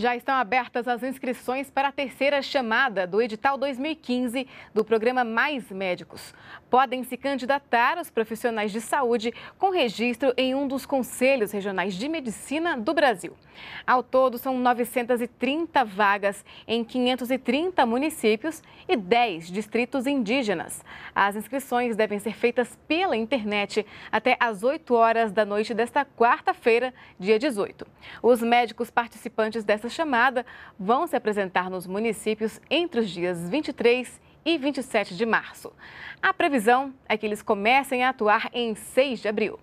Já estão abertas as inscrições para a terceira chamada do Edital 2015 do programa Mais Médicos. Podem se candidatar os profissionais de saúde com registro em um dos Conselhos Regionais de Medicina do Brasil. Ao todo, são 930 vagas em 530 municípios e 10 distritos indígenas. As inscrições devem ser feitas pela internet até às 8 horas da noite desta quarta-feira, dia 18. Os médicos participantes dessa chamada vão se apresentar nos municípios entre os dias 23 e 27 de março. A previsão é que eles comecem a atuar em 6 de abril.